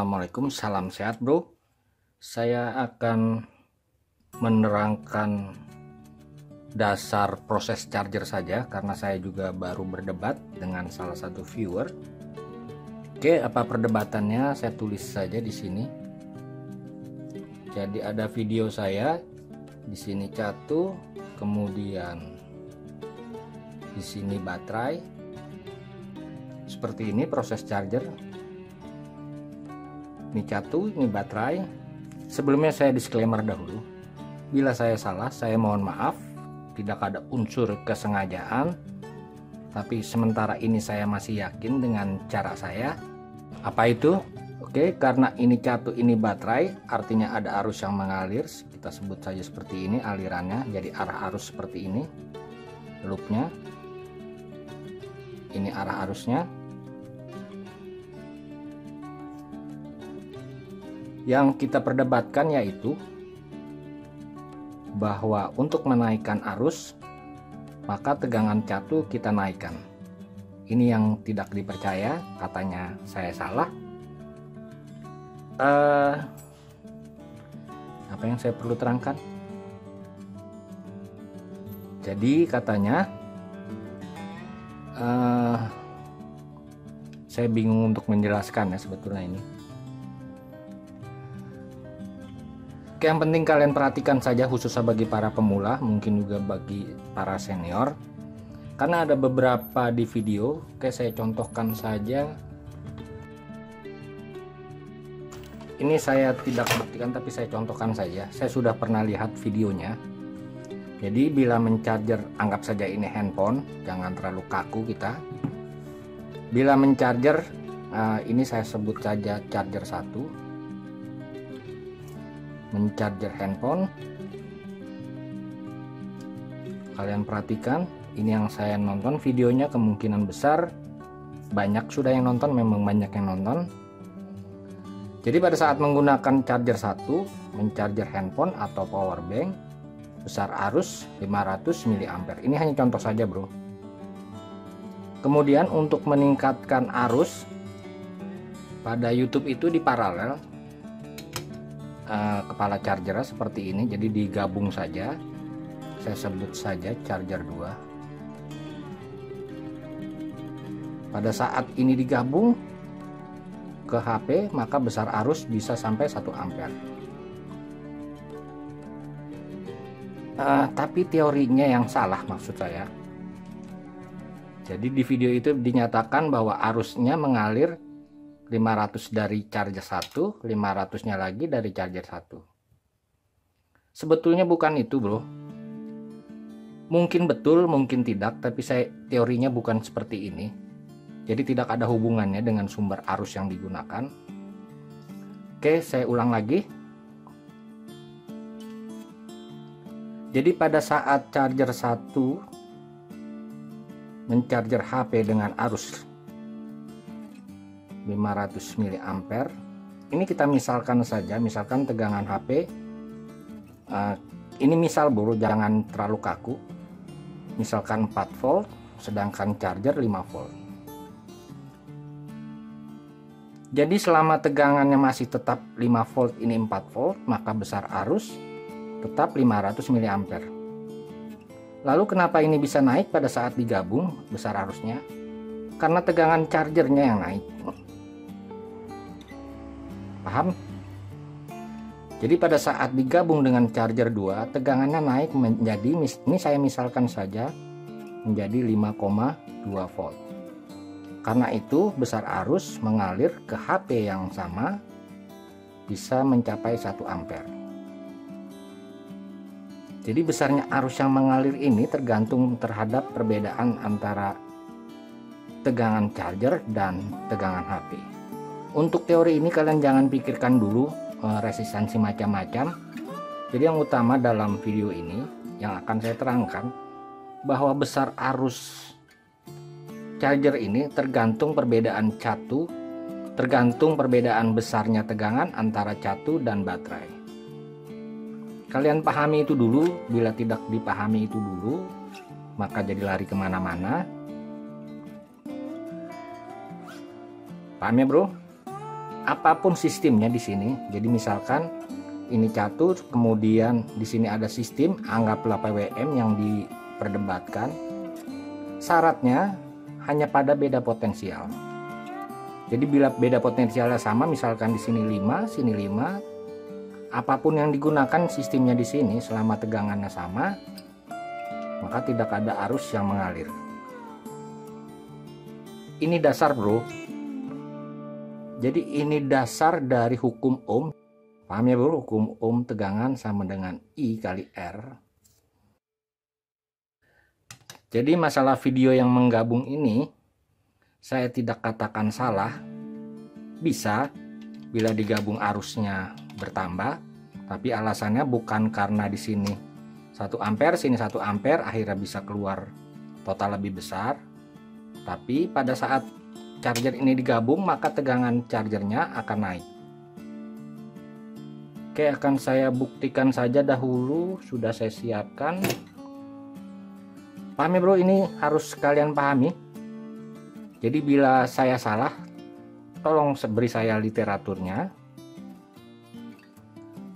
Assalamualaikum, salam sehat bro. Saya akan menerangkan dasar proses charger saja, karena saya juga baru berdebat dengan salah satu viewer. Oke, apa perdebatannya saya tulis saja di sini. Jadi ada video saya di sini catu, kemudian di sini baterai. Seperti ini proses charger. Ini catu, ini baterai. Sebelumnya saya disclaimer dahulu. Bila saya salah, saya mohon maaf. Tidak ada unsur kesengajaan. Tapi sementara ini saya masih yakin dengan cara saya. Apa itu? Oke, karena ini catu, ini baterai, artinya ada arus yang mengalir. Kita sebut saja seperti ini alirannya. Jadi arah arus seperti ini. Loopnya. Ini arah arusnya. Yang kita perdebatkan yaitu bahwa untuk menaikkan arus maka tegangan catu kita naikkan. Ini yang tidak dipercaya, katanya saya salah. Apa yang saya perlu terangkan? Jadi katanya saya bingung untuk menjelaskan ya sebetulnya ini. Yang penting kalian perhatikan saja, khususnya bagi para pemula, mungkin juga bagi para senior, karena ada beberapa di video. Oke, saya contohkan saja. Ini saya tidak buktikan, tapi saya contohkan saja. Saya sudah pernah lihat videonya. Jadi bila mencarger, anggap saja ini handphone, jangan terlalu kaku kita. Bila mencarger, ini saya sebut saja charger 1. Mencharger handphone, kalian perhatikan ini yang saya nonton videonya, kemungkinan besar banyak sudah yang nonton, memang banyak yang nonton. Jadi pada saat menggunakan charger 1, mencharger handphone atau power bank, besar arus 500 mA. Ini hanya contoh saja bro. Kemudian untuk meningkatkan arus pada YouTube itu di paralel kepala charger seperti ini, jadi digabung saja. Saya sebut saja charger 2. Pada saat ini digabung ke HP maka besar arus bisa sampai 1 ampere. Tapi teorinya yang salah maksud saya. Jadi di video itu dinyatakan bahwa arusnya mengalir 500 dari charger 1, 500 nya lagi dari charger 1. Sebetulnya bukan itu bro. Mungkin betul, mungkin tidak, tapi saya teorinya bukan seperti ini. Jadi tidak ada hubungannya dengan sumber arus yang digunakan. Oke, saya ulang lagi. Jadi pada saat charger 1 mencharger HP dengan arus 500 mA. Ini kita misalkan saja, misalkan tegangan HP. Ini misal bro, jangan terlalu kaku. Misalkan 4 volt, sedangkan charger 5 volt. Jadi selama tegangannya masih tetap 5 volt, ini 4 volt, maka besar arus tetap 500 mA. Lalu kenapa ini bisa naik pada saat digabung besar arusnya? Karena tegangan chargernya yang naik. Paham? Jadi pada saat digabung dengan charger 2, tegangannya naik menjadi, ini saya misalkan saja, menjadi 5,2 volt. Karena itu besar arus mengalir ke HP yang sama bisa mencapai 1 ampere. Jadi besarnya arus yang mengalir ini tergantung terhadap perbedaan antara tegangan charger dan tegangan HP. Untuk teori ini kalian jangan pikirkan dulu resistansi macam-macam. Jadi yang utama dalam video ini yang akan saya terangkan bahwa besar arus charger ini tergantung perbedaan catu, tergantung perbedaan besarnya tegangan antara catu dan baterai. Kalian pahami itu dulu. Bila tidak dipahami itu dulu, maka jadi lari kemana-mana. Paham ya bro? apapun sistemnya di sini. Jadi misalkan ini catur, kemudian di sini ada sistem, anggaplah PWM yang diperdebatkan. Syaratnya hanya pada beda potensial. Jadi bila beda potensialnya sama, misalkan di sini 5, sini 5, apapun yang digunakan sistemnya di sini selama tegangannya sama, maka tidak ada arus yang mengalir. Ini dasar, bro. Jadi ini dasar dari hukum Ohm. Paham ya, bro? Hukum Ohm tegangan sama dengan I kali R. Jadi masalah video yang menggabung ini, saya tidak katakan salah. Bisa bila digabung arusnya bertambah, tapi alasannya bukan karena di sini 1 ampere, sini 1 ampere, akhirnya bisa keluar total lebih besar. Tapi pada saat charger ini digabung, maka tegangan chargernya akan naik. Oke, akan saya buktikan saja dahulu. Sudah saya siapkan. Pahami bro, ini harus kalian pahami. Jadi bila saya salah, tolong beri saya literaturnya.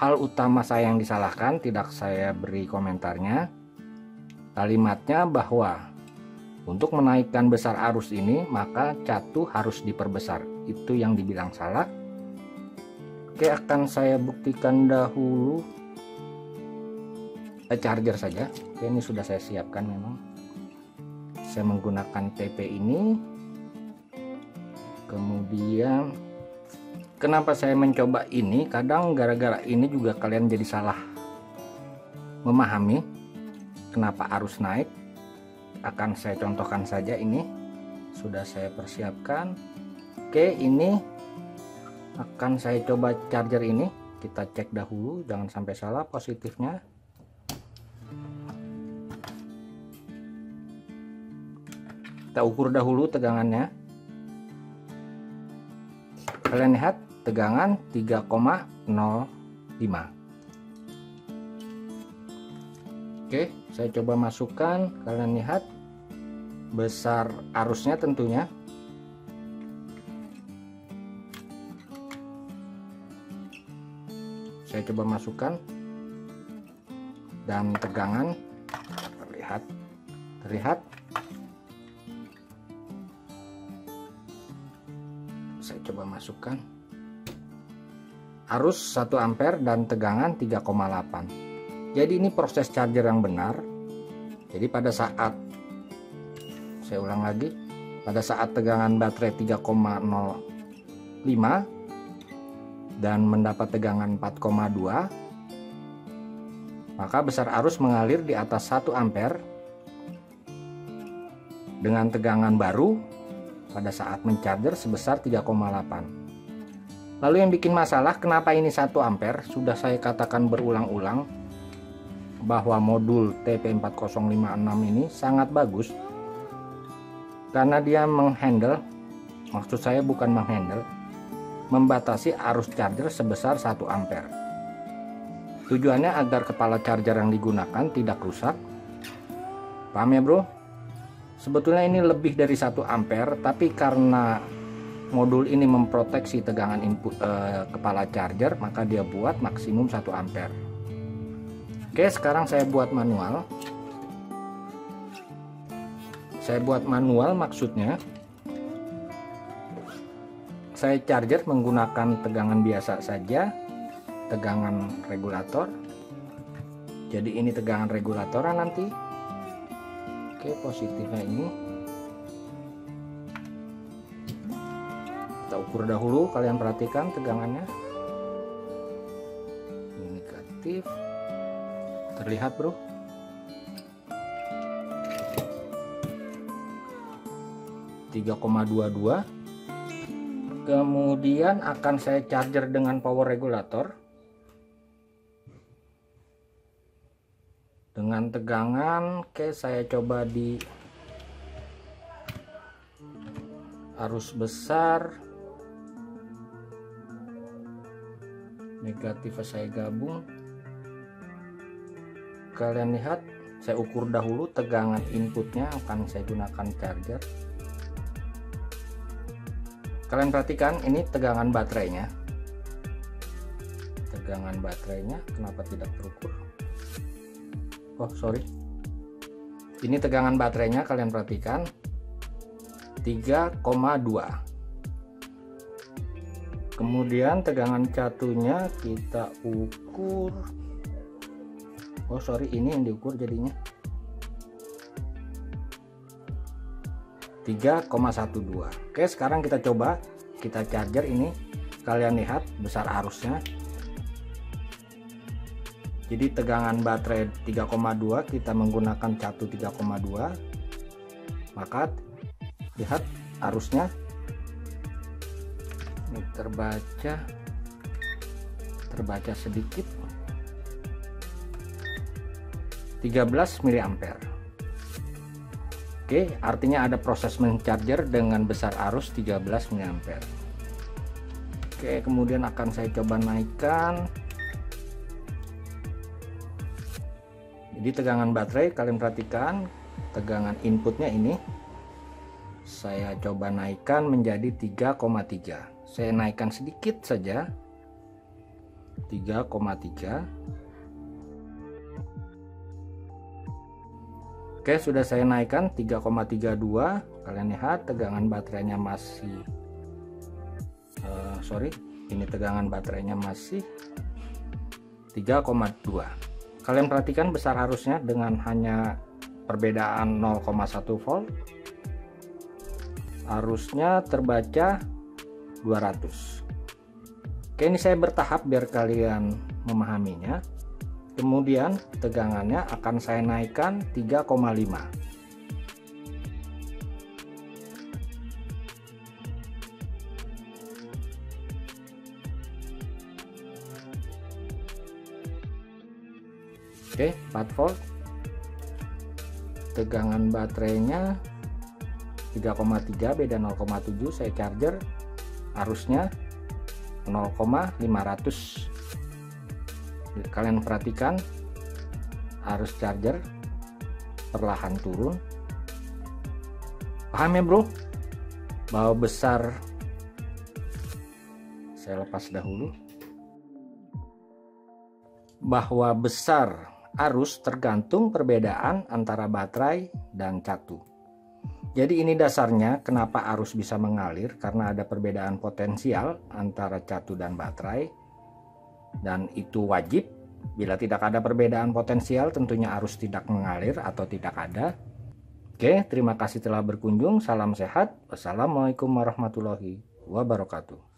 Hal utama saya yang disalahkan tidak saya beri komentarnya. Kalimatnya bahwa untuk menaikkan besar arus ini, maka catu harus diperbesar. Itu yang dibilang salah. Oke, akan saya buktikan dahulu charger saja. Oke, ini sudah saya siapkan memang. Saya menggunakan TP ini. Kemudian, kenapa saya mencoba ini? Kadang gara-gara ini juga kalian jadi salah memahami kenapa arus naik. Akan saya contohkan saja. Ini sudah saya persiapkan. Oke, ini akan saya coba charger ini. Kita cek dahulu, jangan sampai salah positifnya. Kita ukur dahulu tegangannya. Kalian lihat tegangan 3,05. Oke, saya coba masukkan. Kalian lihat besar arusnya tentunya. Saya coba masukkan dan tegangan terlihat. Saya coba masukkan arus 1 ampere dan tegangan 3,8. Jadi ini proses charger yang benar. Jadi pada saat, saya ulang lagi, pada saat tegangan baterai 3,05 dan mendapat tegangan 4,2, maka besar arus mengalir di atas 1 ampere dengan tegangan baru pada saat mencharger sebesar 3,8. Lalu yang bikin masalah, kenapa ini 1 ampere? Sudah saya katakan berulang-ulang bahwa modul TP4056 ini sangat bagus karena dia menghandle, maksud saya bukan menghandle, membatasi arus charger sebesar 1 ampere. Tujuannya agar kepala charger yang digunakan tidak rusak. Paham ya bro? Sebetulnya ini lebih dari 1 ampere, tapi karena modul ini memproteksi tegangan input kepala charger, maka dia buat maksimum 1 ampere. Oke, sekarang saya buat manual. Saya buat manual maksudnya. Saya charger menggunakan tegangan biasa saja, tegangan regulator. Jadi ini tegangan regulatornya nanti. Oke, positifnya ini. Kita ukur dahulu, kalian perhatikan tegangannya. Ini negatif. Terlihat bro, (3,22). Kemudian akan saya charger dengan power regulator dengan tegangan. Oke, saya coba di arus besar, negatif saya gabung. Kalian lihat, saya ukur dahulu tegangan inputnya akan saya gunakan charger. Kalian perhatikan ini tegangan baterainya. Tegangan baterainya kenapa tidak terukur? Oh, sorry. Ini tegangan baterainya, kalian perhatikan 3,2. Kemudian tegangan catunya kita ukur. Oh, sorry, ini yang diukur jadinya 3,12. Oke, sekarang kita coba, kita charger ini. Kalian lihat besar arusnya. Jadi tegangan baterai 3,2, kita menggunakan catu 3,2, maka lihat arusnya ini terbaca sedikit 13 mA. Oke, artinya ada proses mencharger dengan besar arus 13 mA. Oke, kemudian akan saya coba naikkan. Jadi tegangan baterai, kalian perhatikan tegangan inputnya ini. Saya coba naikkan menjadi 3,3. Saya naikkan sedikit saja. 3,3. Oke, sudah saya naikkan 3,32. Kalian lihat tegangan baterainya masih ini tegangan baterainya masih 3,2. Kalian perhatikan besar arusnya dengan hanya perbedaan 0,1 volt. Arusnya terbaca 200. Oke, ini saya bertahap biar kalian memahaminya. Kemudian tegangannya akan saya naikkan 3,5. Oke, 4 volt. Tegangan baterainya 3,3, beda 0,7, saya charger. Arusnya 0,500. Kalian perhatikan arus charger perlahan turun. Paham ya bro, bahwa besar. Saya lepas dahulu. Bahwa besar arus tergantung perbedaan antara baterai dan catu. Jadi ini dasarnya kenapa arus bisa mengalir, karena ada perbedaan potensial antara catu dan baterai. Dan itu wajib. Bila tidak ada perbedaan potensial, tentunya arus tidak mengalir atau tidak ada. Oke, terima kasih telah berkunjung. Salam sehat. Wassalamualaikum warahmatullahi wabarakatuh.